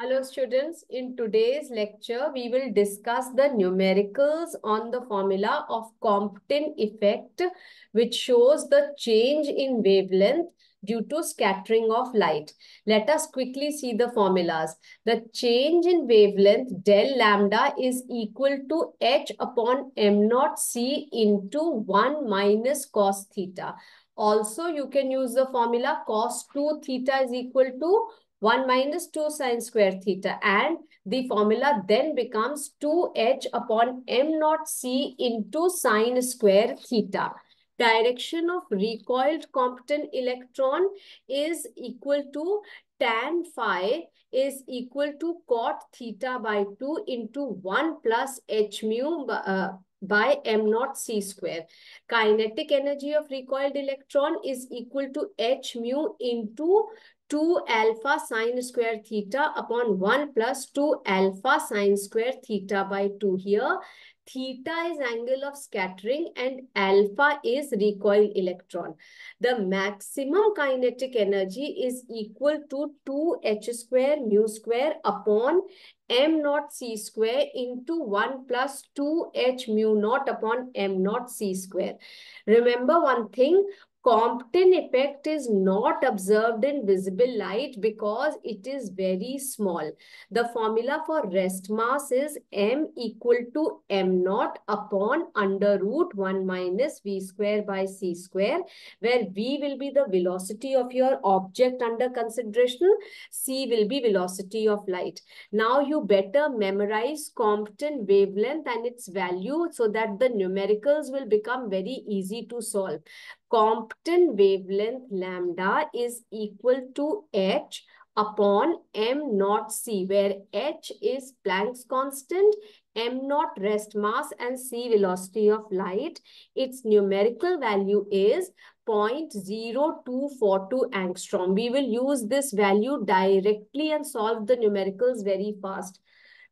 Hello students, in today's lecture, we will discuss the numericals on the formula of Compton effect, which shows the change in wavelength due to scattering of light. Let us quickly see the formulas. The change in wavelength del lambda is equal to H upon m naught C into 1 minus cos theta. Also, you can use the formula cos 2 theta is equal to 1 minus 2 sine square theta, and the formula then becomes 2h upon m naught c into sine square theta. Direction of recoiled Compton electron is equal to tan phi is equal to cot theta by 2 into 1 plus h mu by m naught c square. Kinetic energy of recoiled electron is equal to h mu into 2 alpha sine square theta upon 1 plus 2 alpha sine square theta by 2. Here, theta is angle of scattering and alpha is recoil electron. The maximum kinetic energy is equal to 2h square mu square upon m naught c square into 1 plus 2h mu naught upon m naught c square. Remember one thing, Compton effect is not observed in visible light because it is very small. The formula for rest mass is m equal to m naught upon under root 1 minus v square by c square, where v will be the velocity of your object under consideration, c will be velocity of light. Now you better memorize Compton wavelength and its value so that the numericals will become very easy to solve. Compton wavelength lambda is equal to h upon m naught c, where h is Planck's constant, m naught rest mass and c velocity of light. Its numerical value is 0.0242 angstrom. We will use this value directly and solve the numericals very fast.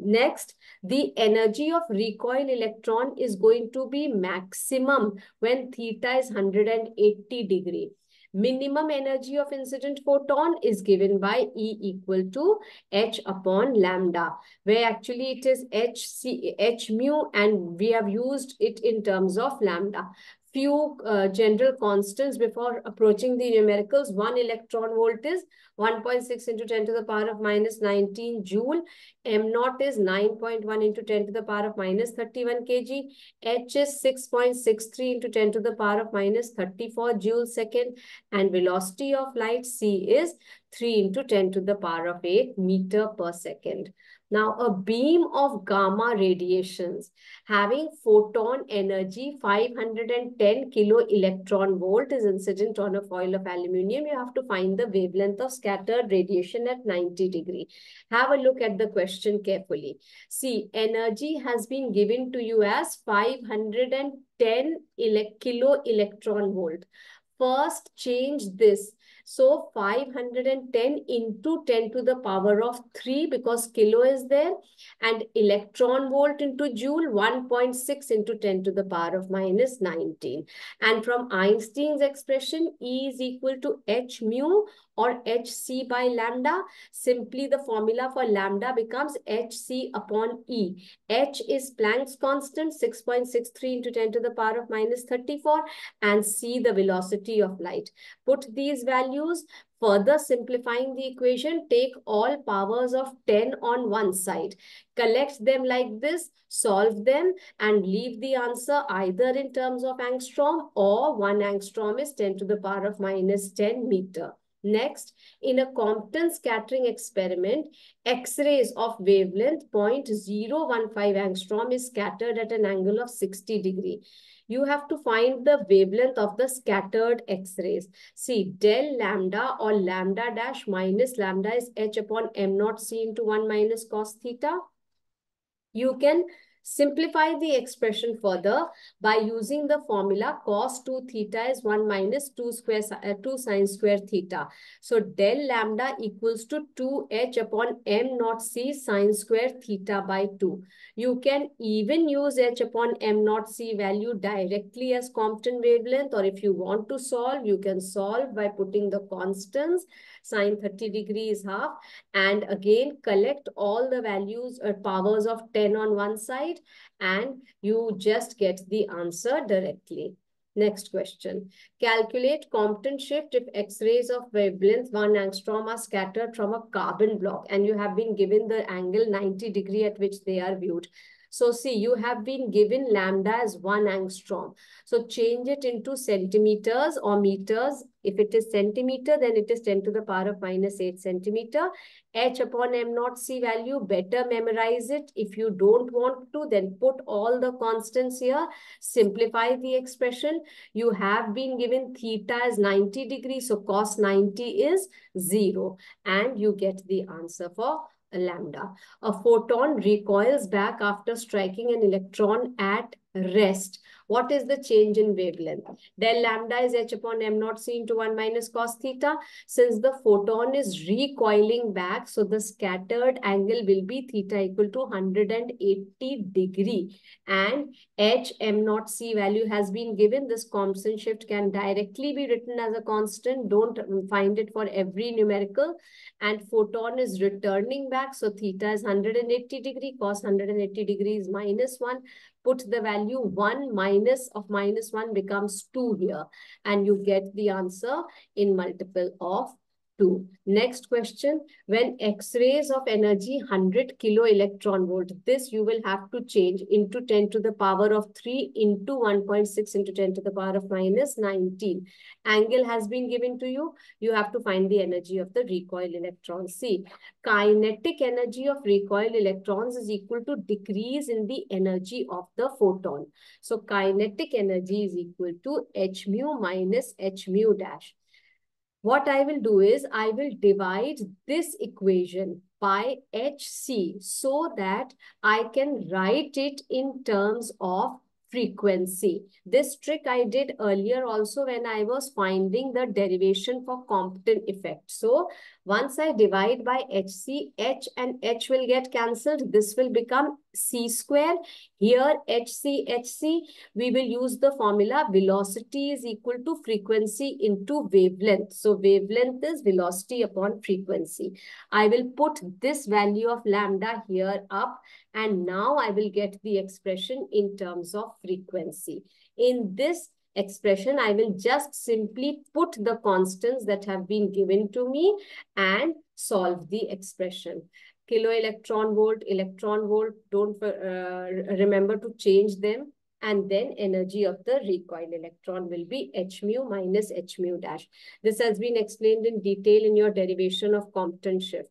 Next, the energy of recoil electron is going to be maximum when theta is 180 degree. Minimum energy of incident photon is given by E equal to H upon lambda, where actually it is H mu and we have used it in terms of lambda. Few general constants before approaching the numericals. 1 electron volt is 1.6 into 10 to the power of minus 19 joule. M naught is 9.1 into 10 to the power of minus 31 kg. H is 6.63 into 10 to the power of minus 34 joule second. And velocity of light C is 3 into 10 to the power of 8 meter per second. Now, a beam of gamma radiations having photon energy 510 kilo electron volt is incident on a foil of aluminium. You have to find the wavelength of scattered radiation at 90 degree. Have a look at the question carefully. See, energy has been given to you as 510 kilo electron volt. First, change this. So 510 into 10 to the power of 3 because kilo is there, and electron volt into joule 1.6 into 10 to the power of minus 19. And from Einstein's expression, E is equal to H mu or Hc by lambda. Simply the formula for lambda becomes Hc upon E. H is Planck's constant, 6.63 into 10 to the power of minus 34, and C the velocity of light. Put these values. Further simplifying the equation, take all powers of 10 on one side. Collect them like this, solve them, and leave the answer either in terms of angstrom or 1 angstrom is 10 to the power of minus 10 meter. Next, in a Compton scattering experiment, X-rays of wavelength 0.015 angstrom is scattered at an angle of 60 degree. You have to find the wavelength of the scattered X-rays. See, del lambda or lambda dash minus lambda is H upon m naught C into 1 minus cos theta. You can Simplify the expression further by using the formula cos 2 theta is 1 minus 2 sine square theta. So del lambda equals to 2h upon m naught c sine square theta by 2. You can even use h upon m naught c value directly as Compton wavelength, or if you want to solve, you can solve by putting the constants. Sine 30 degree is half, and again collect all the values or powers of 10 on one side, and you just get the answer directly. Next question. Calculate Compton shift if X-rays of wavelength 1 angstrom are scattered from a carbon block, and you have been given the angle 90 degree at which they are viewed. So see, you have been given lambda as 1 angstrom. So change it into centimeters or meters. If it is centimeter, then it is 10 to the power of minus 8 centimeter. H upon m naught c value, better memorize it. If you don't want to, then put all the constants here. Simplify the expression. You have been given theta as 90 degrees. So cos 90 is 0. And you get the answer for lambda. A photon recoils back after striking an electron at rest. What is the change in wavelength? Del lambda is h upon m naught c into 1 minus cos theta. Since the photon is recoiling back, so the scattered angle will be theta equal to 180 degree. And h m naught c value has been given. This Compton shift can directly be written as a constant. Don't find it for every numerical. And photon is returning back. So theta is 180 degree. Cos 180 degree is minus 1. Put the value 1 minus of minus 1 becomes 2 here, and you get the answer in multiple of 2. Next question. When X-rays of energy 100 kilo electron volt, this you will have to change into 10 to the power of 3 into 1.6 into 10 to the power of minus 19. Angle has been given to you. You have to find the energy of the recoil electron. See, kinetic energy of recoil electrons is equal to decrease in the energy of the photon. So kinetic energy is equal to h mu minus h mu dash. What I will do is I will divide this equation by hc so that I can write it in terms of frequency. This trick I did earlier also when I was finding the derivation for Compton effect. So once I divide by hc, h and h will get cancelled. This will become c square. Here hc. We will use the formula velocity is equal to frequency into wavelength. So wavelength is velocity upon frequency. I will put this value of lambda here up, and now I will get the expression in terms of frequency. In this expression, I will just simply put the constants that have been given to me and solve the expression. Kilo electron volt, don't remember to change them. And then energy of the recoil electron will be h mu minus h mu dash. This has been explained in detail in your derivation of Compton shift.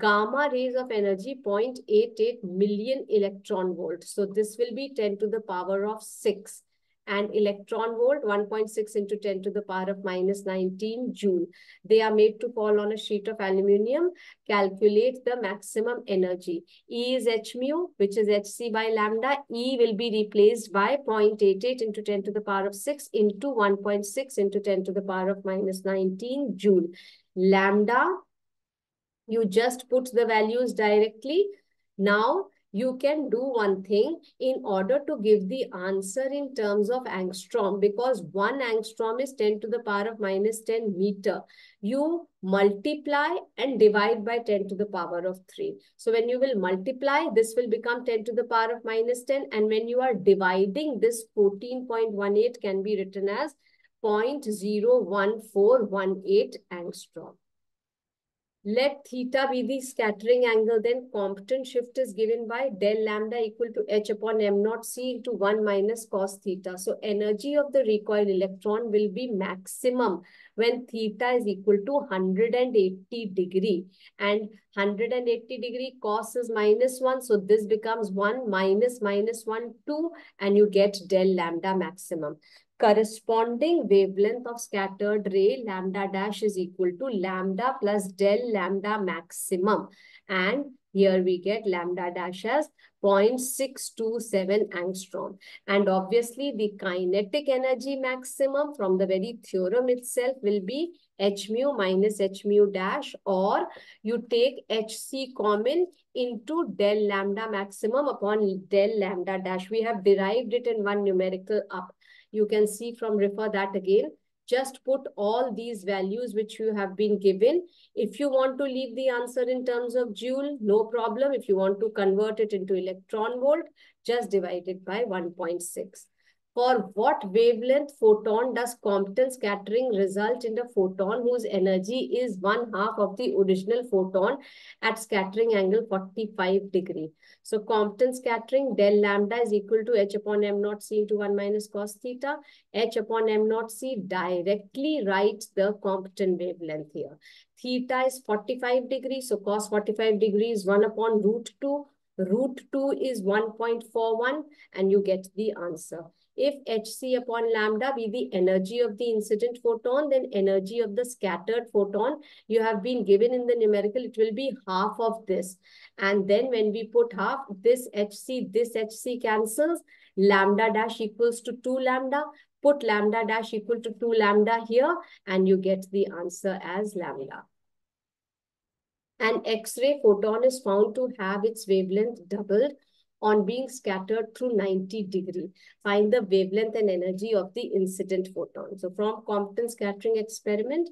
Gamma rays of energy 0.88 million electron volt. So this will be 10 to the power of 6. And electron volt 1.6 into 10 to the power of minus 19 joule. They are made to fall on a sheet of aluminium. Calculate the maximum energy. E is h mu, which is hc by lambda. E will be replaced by 0.88 into 10 to the power of 6 into 1.6 into 10 to the power of minus 19 joule. Lambda, you just put the values directly. Now, you can do one thing in order to give the answer in terms of angstrom, because 1 angstrom is 10 to the power of minus 10 meter. You multiply and divide by 10 to the power of 3. So when you will multiply, this will become 10 to the power of minus 10. And when you are dividing, this 14.18 can be written as 0.01418 angstrom. Let theta be the scattering angle, then Compton shift is given by del lambda equal to h upon m naught c into 1 minus cos theta. So energy of the recoil electron will be maximum when theta is equal to 180 degree. And 180 degree cos is minus 1. So this becomes 1 minus minus 1, 2. And you get del lambda maximum. corresponding wavelength of scattered ray lambda dash is equal to lambda plus del lambda maximum. And here we get lambda dash as 0.627 angstrom. And obviously the kinetic energy maximum from the very theorem itself will be H mu minus H mu dash, or you take HC common into del lambda maximum upon del lambda dash. We have derived it in one numerical up. You can see from refer that again. Just put all these values which you have been given. If you want to leave the answer in terms of joule, no problem. If you want to convert it into electron volt, just divide it by 1.6. For what wavelength photon does Compton scattering result in a photon whose energy is 1/2 of the original photon at scattering angle 45 degree? So Compton scattering del lambda is equal to H upon M naught C into 1 minus cos theta. H upon M naught C directly writes the Compton wavelength here. Theta is 45 degrees, so cos 45 degrees is 1 upon root 2. Root 2 is 1.41 and you get the answer. If Hc upon lambda be the energy of the incident photon, then energy of the scattered photon you have been given in the numerical, it will be 1/2 of this. And then when we put 1/2, this Hc cancels, lambda dash equals to 2 lambda. Put lambda dash equal to 2 lambda here and you get the answer as lambda. An X-ray photon is found to have its wavelength doubled on being scattered through 90 degree. Find the wavelength and energy of the incident photon. So from Compton scattering experiment,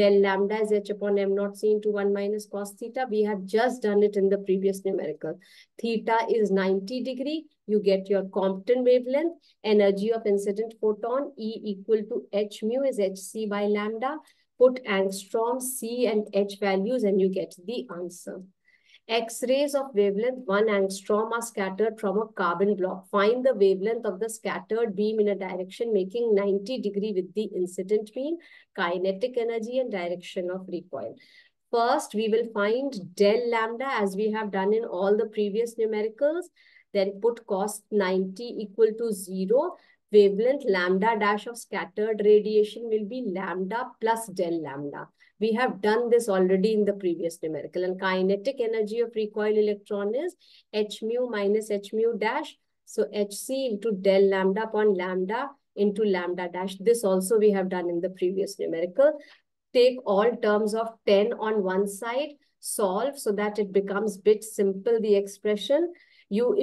del lambda is H upon M naught C into 1 minus cos theta. We have just done it in the previous numerical. Theta is 90 degree. You get your Compton wavelength. Energy of incident photon E equal to H mu is Hc by lambda. Put angstrom, C and H values and you get the answer. X-rays of wavelength 1 angstrom are scattered from a carbon block. Find the wavelength of the scattered beam in a direction making 90 degree with the incident beam, kinetic energy and direction of recoil. First, we will find del lambda as we have done in all the previous numericals. Then put cos 90 equal to 0. Wavelength lambda dash of scattered radiation will be lambda plus del lambda. We have done this already in the previous numerical. And kinetic energy of recoil electron is H mu minus H mu dash. So Hc into del lambda upon lambda into lambda dash. This also we have done in the previous numerical. Take all terms of 10 on one side, solve so that it becomes bit simple, the expression.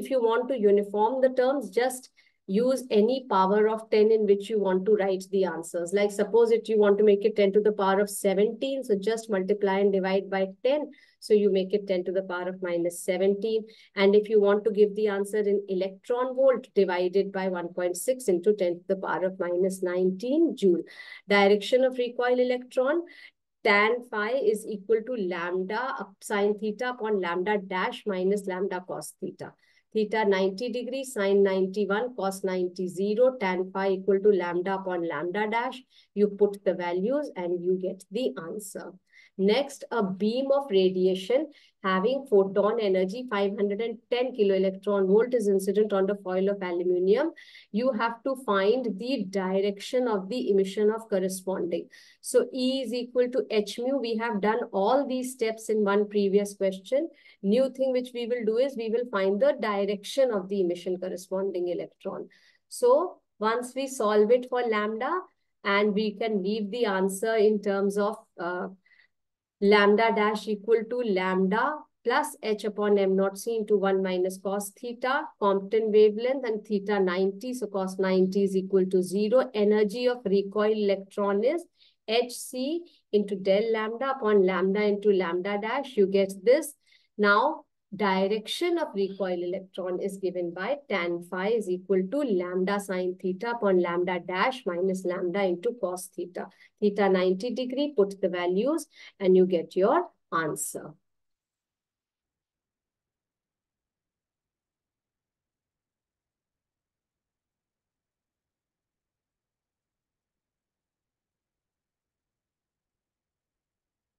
If you want to uniform the terms, just use any power of 10 in which you want to write the answers. Like suppose if you want to make it 10 to the power of 17, so just multiply and divide by 10. So you make it 10 to the power of minus 17. And if you want to give the answer in electron volt, divided by 1.6 into 10 to the power of minus 19 joule. Direction of recoil electron, tan phi is equal to lambda sine theta upon lambda dash minus lambda cos theta. Theta 90 degree, sine 91, cos 90, 0, tan phi equal to lambda upon lambda dash. You put the values and you get the answer. Next, a beam of radiation having photon energy 510 kilo electron volt is incident on the foil of aluminium. You have to find the direction of the emission of corresponding. So E is equal to H mu. We have done all these steps in one previous question. New thing which we will do is we will find the direction of the emission corresponding electron. So once we solve it for lambda, and we can leave the answer in terms of lambda dash equal to lambda plus H upon M naught C into 1 minus cos theta, Compton wavelength and theta 90. So cos 90 is equal to 0. Energy of recoil electron is Hc into del lambda upon lambda into lambda dash. You get this. Now, direction of recoil electron is given by tan phi is equal to lambda sine theta upon lambda dash minus lambda into cos theta. Theta 90 degree, put the values and you get your answer.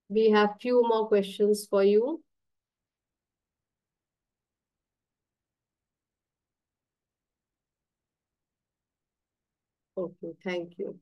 We have few more questions for you. Okay, thank you.